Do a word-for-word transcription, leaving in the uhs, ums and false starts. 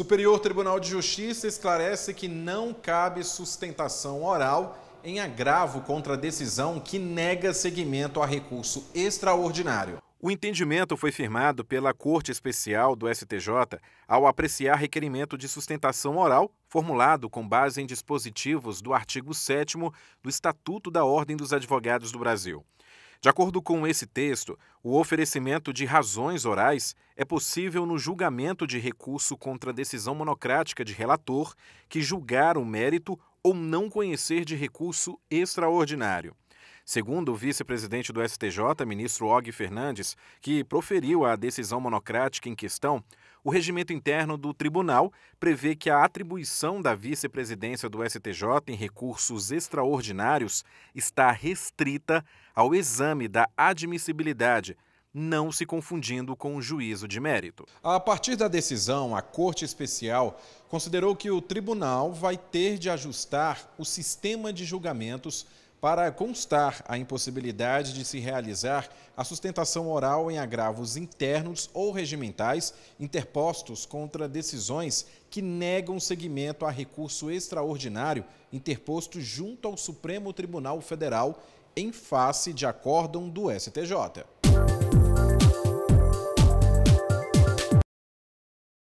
Superior Tribunal de Justiça esclarece que não cabe sustentação oral em agravo contra a decisão que nega seguimento a recurso extraordinário. O entendimento foi firmado pela Corte Especial do S T J ao apreciar requerimento de sustentação oral formulado com base em dispositivos do artigo sétimo do Estatuto da Ordem dos Advogados do Brasil. De acordo com esse texto, o oferecimento de razões orais é possível no julgamento de recurso contra a decisão monocrática de relator que julgar o mérito ou não conhecer de recurso extraordinário. Segundo o vice-presidente do S T J, ministro Og Fernandes, que proferiu a decisão monocrática em questão, o regimento interno do tribunal prevê que a atribuição da vice-presidência do S T J em recursos extraordinários está restrita ao exame da admissibilidade, não se confundindo com o juízo de mérito. A partir da decisão, a Corte Especial considerou que o tribunal vai ter de ajustar o sistema de julgamentos para constar a impossibilidade de se realizar a sustentação oral em agravos internos ou regimentais interpostos contra decisões que negam seguimento a recurso extraordinário interposto junto ao Supremo Tribunal Federal em face de acórdão do S T J.